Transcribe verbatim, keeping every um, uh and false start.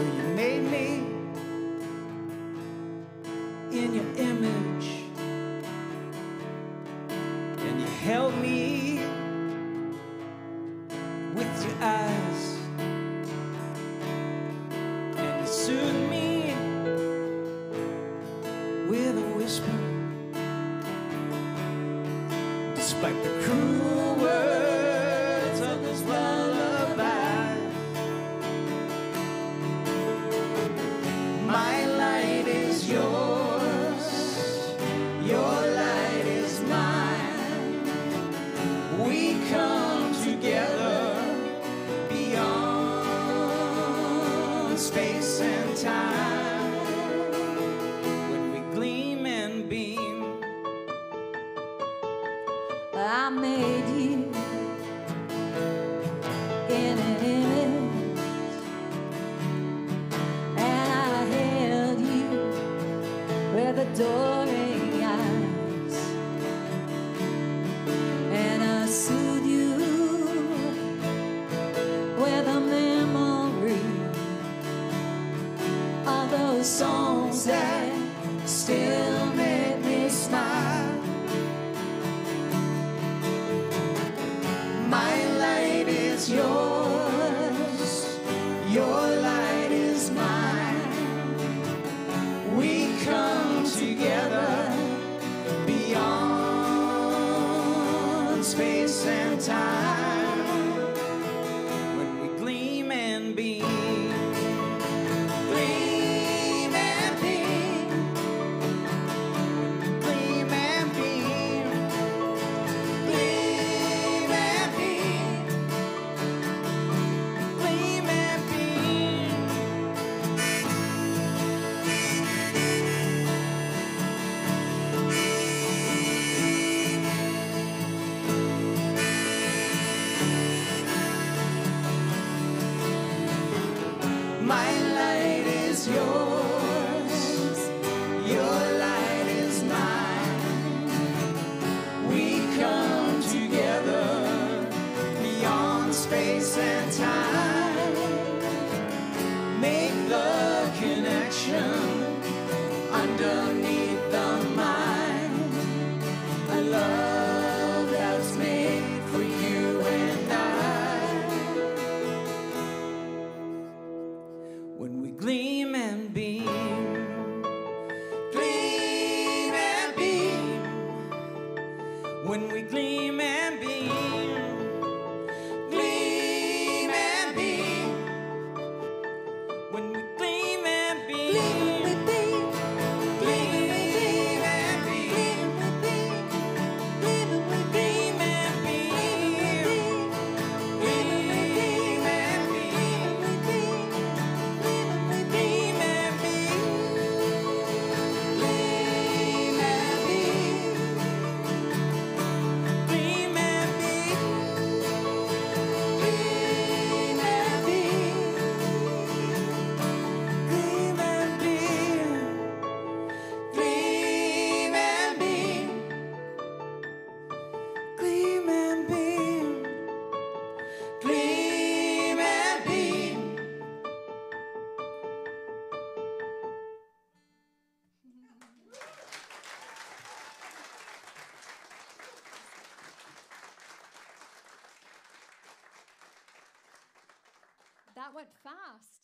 So you made me in your image, and you held me with your eyes, and you soothed me with a whisper, despite the cruel words of this lullaby. My light is yours, your light is mine. We come together beyond space and time. When we gleam and beam, I made you in an image. Adoring eyes, and I soothe you with a memory of those songs that still make me smile. My light is yours, your light is mine. We come together beyond space and time when we gleam and beam. Gleam and beam. Gleam and beam. Gleam and beam. Gleam and beam. My light is yours, your light is mine. We come together beyond space and time. Make the connection underneath the mind. A love that's made for you and I. When we gleam and beam, gleam and beam. When we gleam and beam, gleam and beam. When we gleam and beam, gleam and beam. Gleam and beam. Gleam and beam. Gleam and beam. Gleam and beam. Beam and beam, gleam and beam, gleam and beam, gleam and beam, gleam and beam, gleam and beam, gleam and beam, gleam and beam. That went fast.